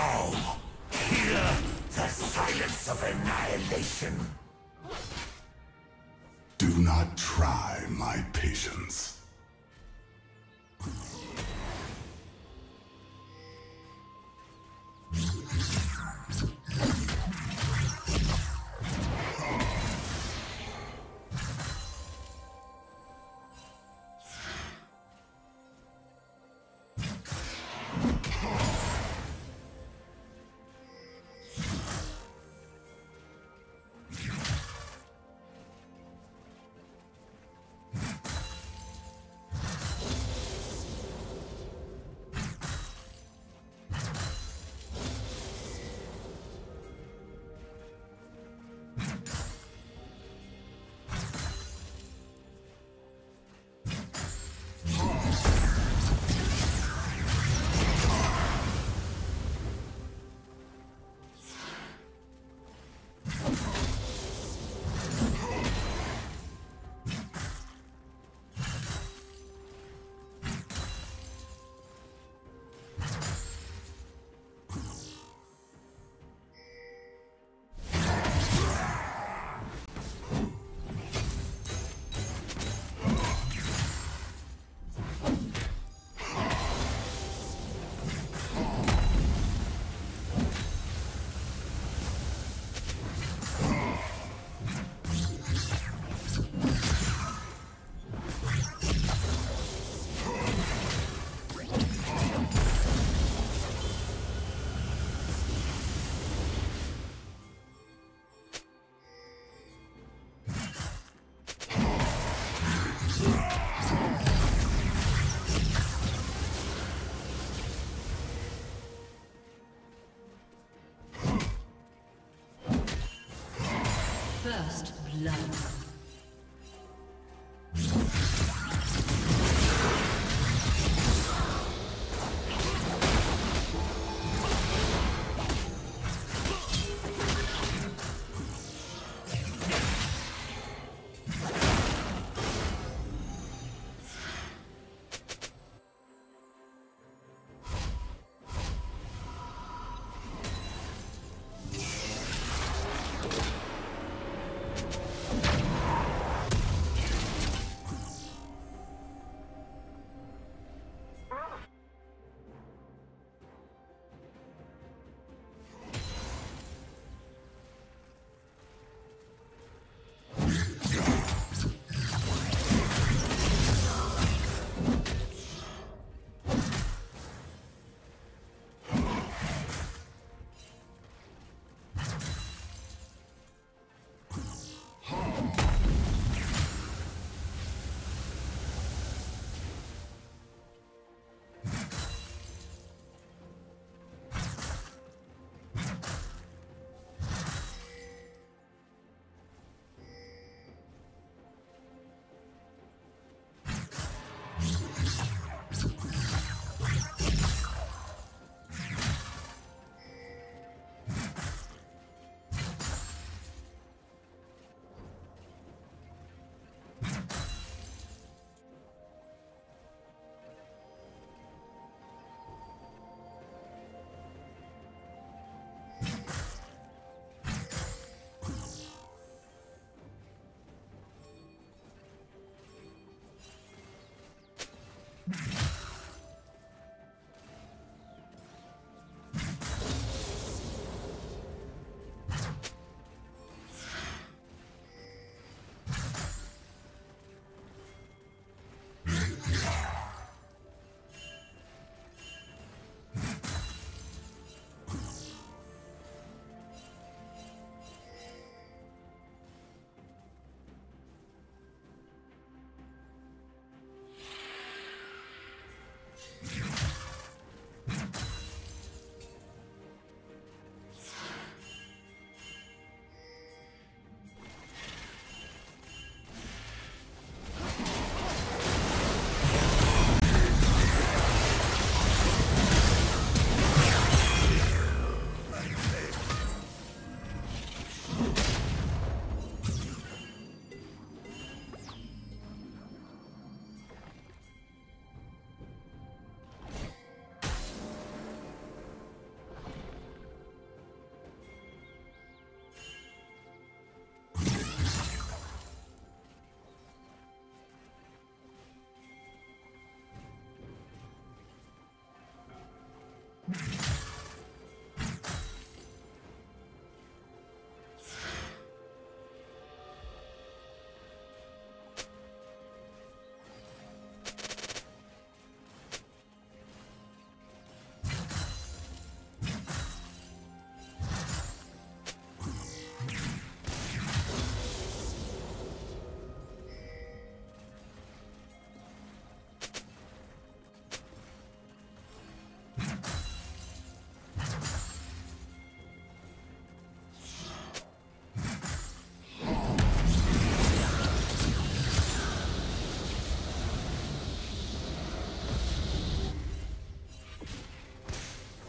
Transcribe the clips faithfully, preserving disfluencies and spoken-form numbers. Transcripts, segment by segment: Now, hear the silence of annihilation. Do not try my patience. First blood. You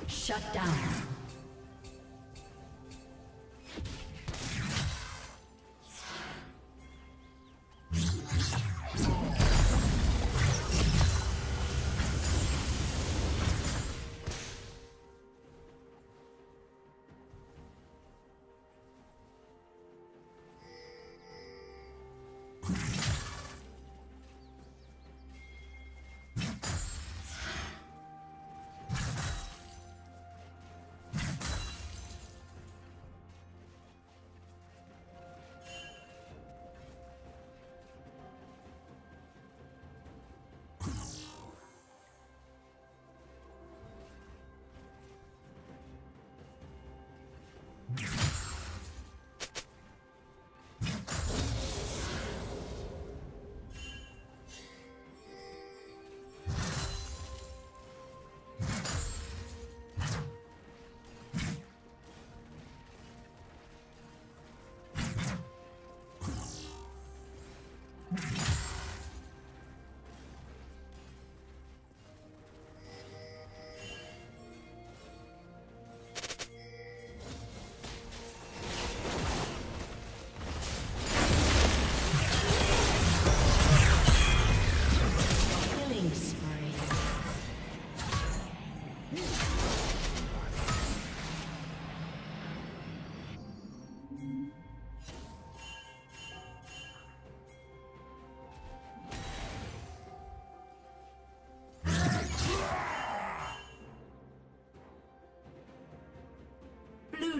Shut down.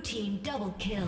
Team double kill.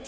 Red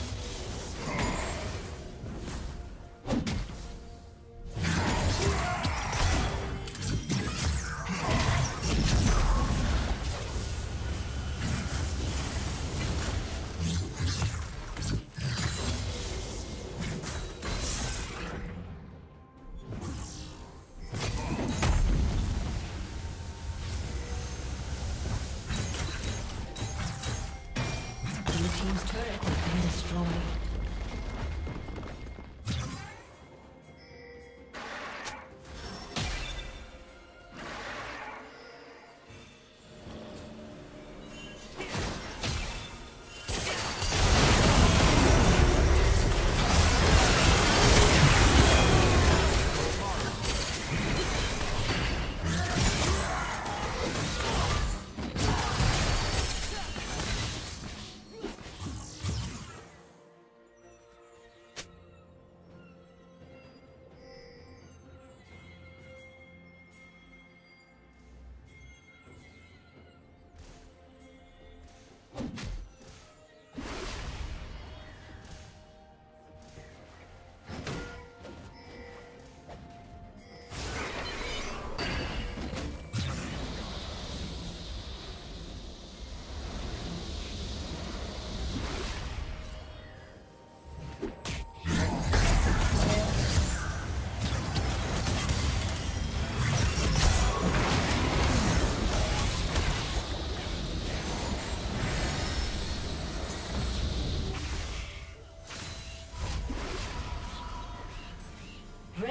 turret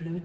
Blue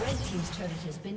Red team's turret has been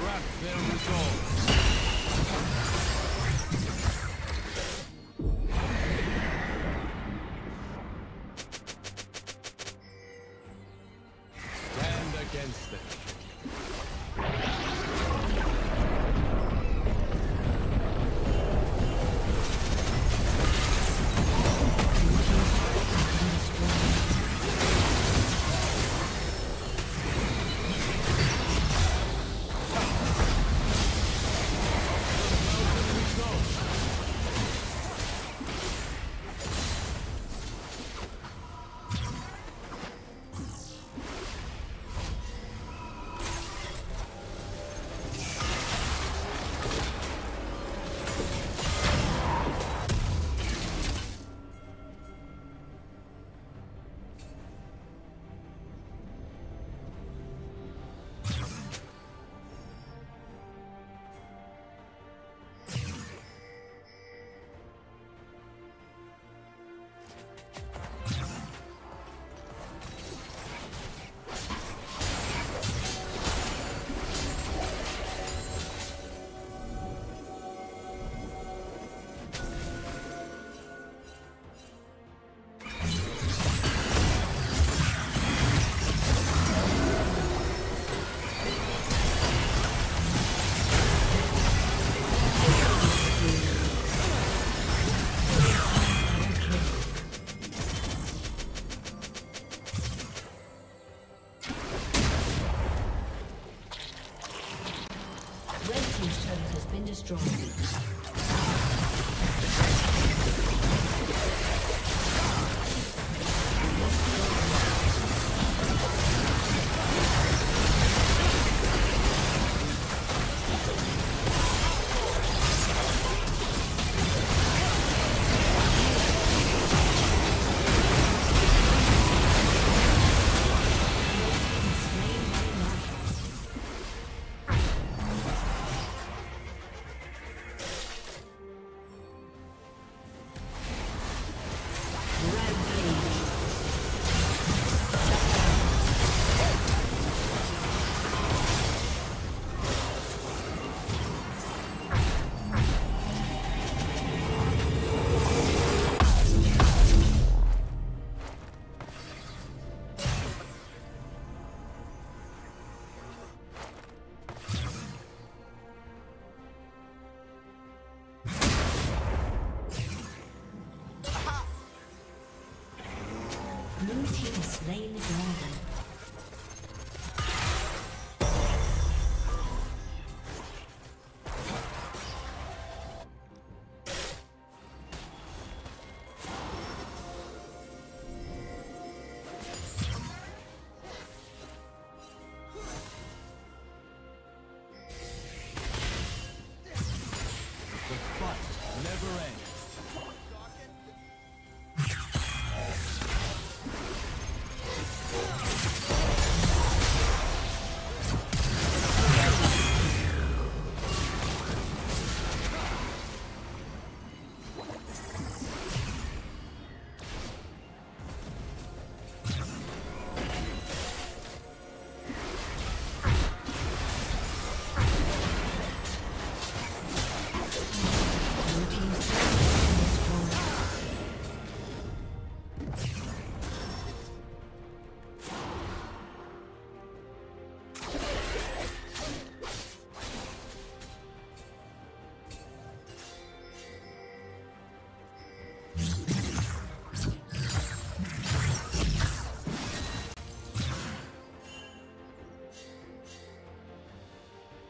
Grab their resolve. Slain the dragon.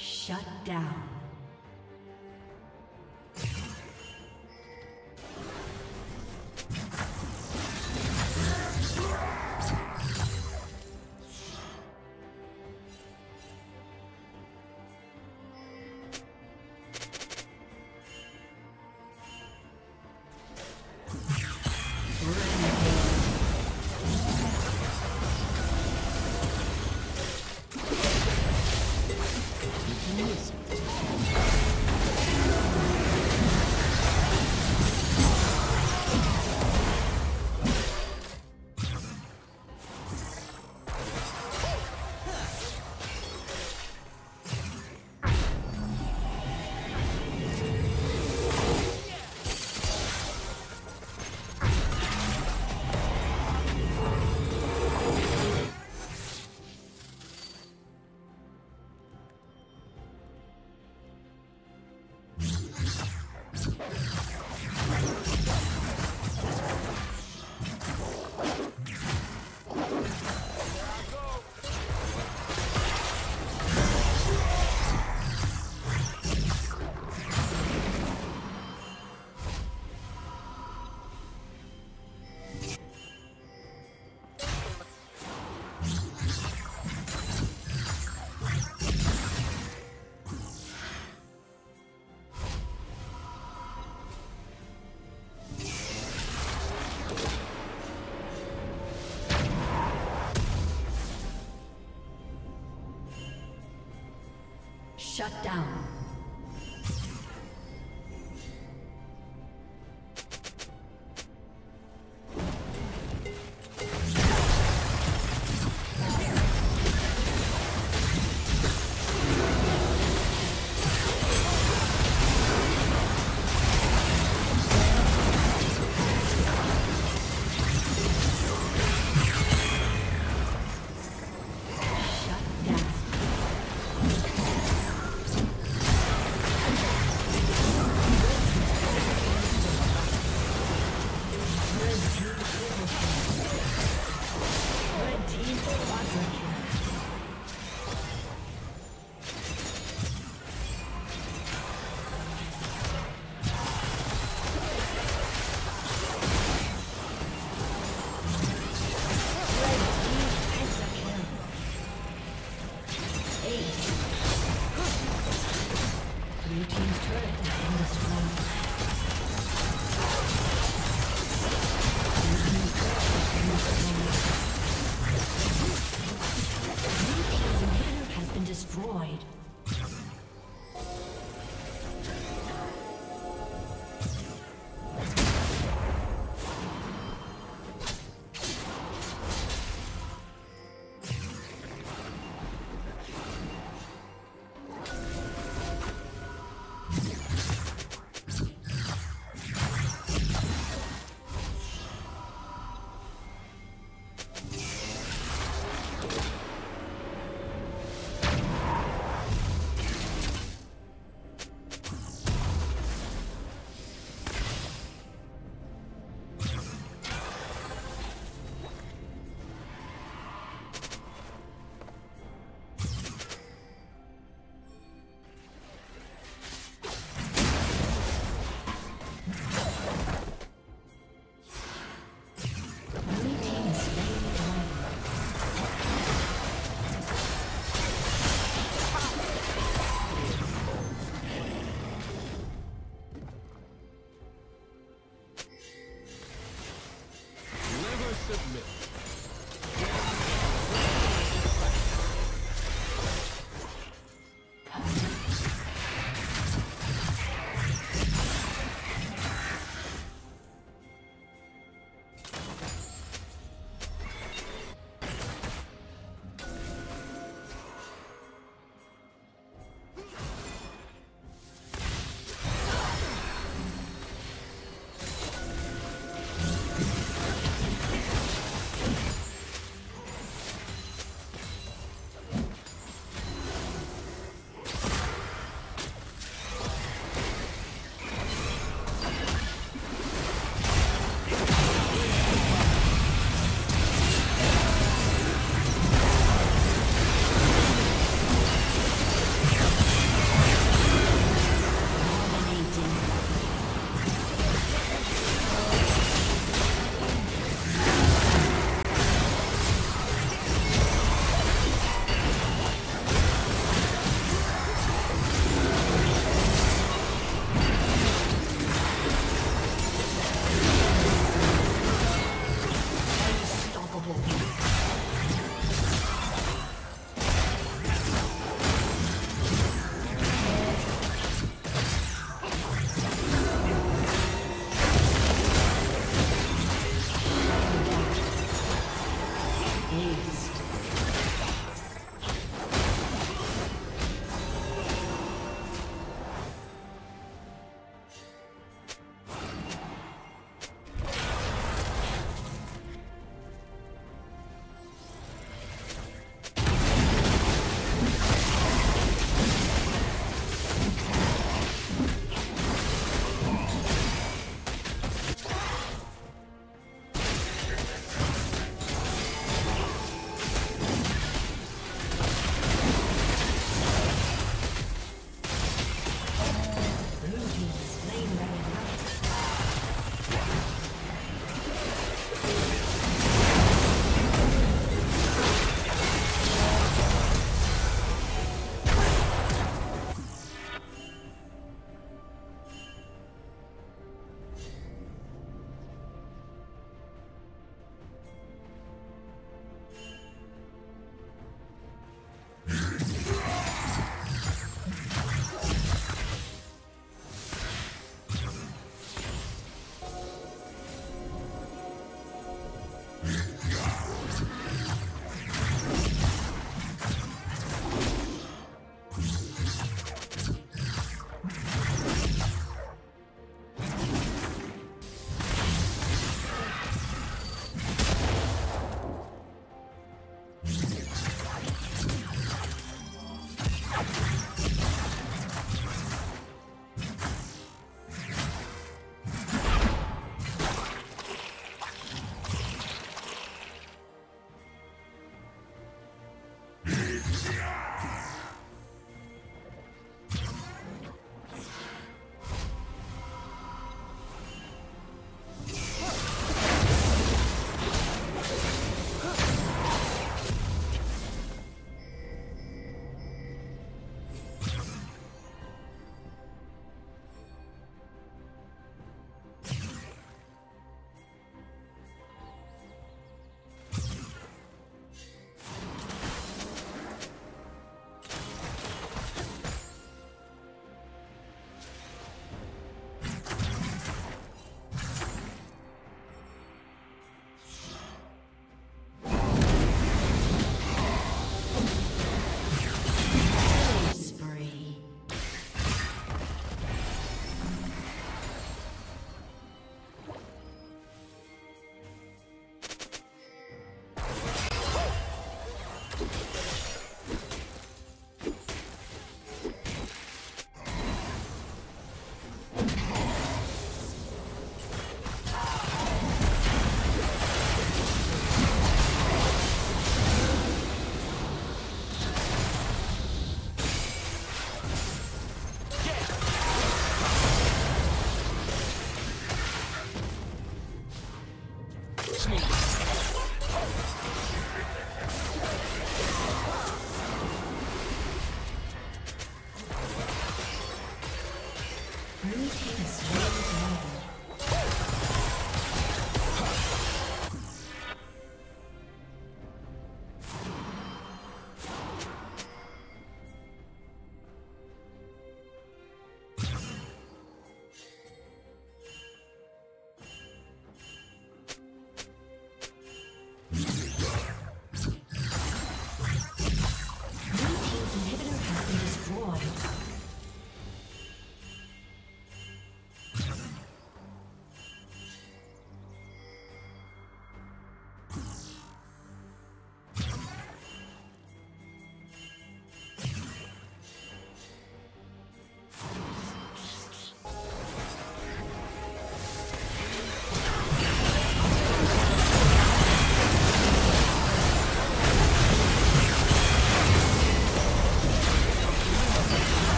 Shut down. Yes. Shut down. Let's go.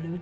Blue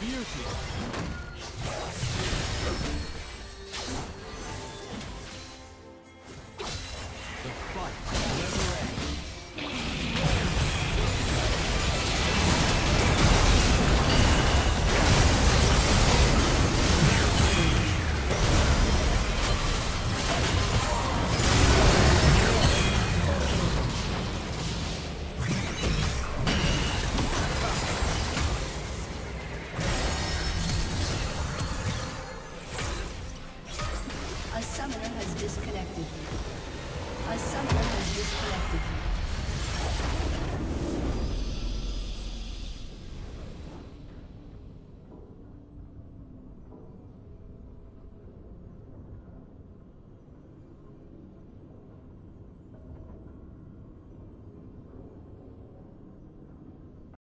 Beauty. A summoner has disconnected. A summoner has disconnected.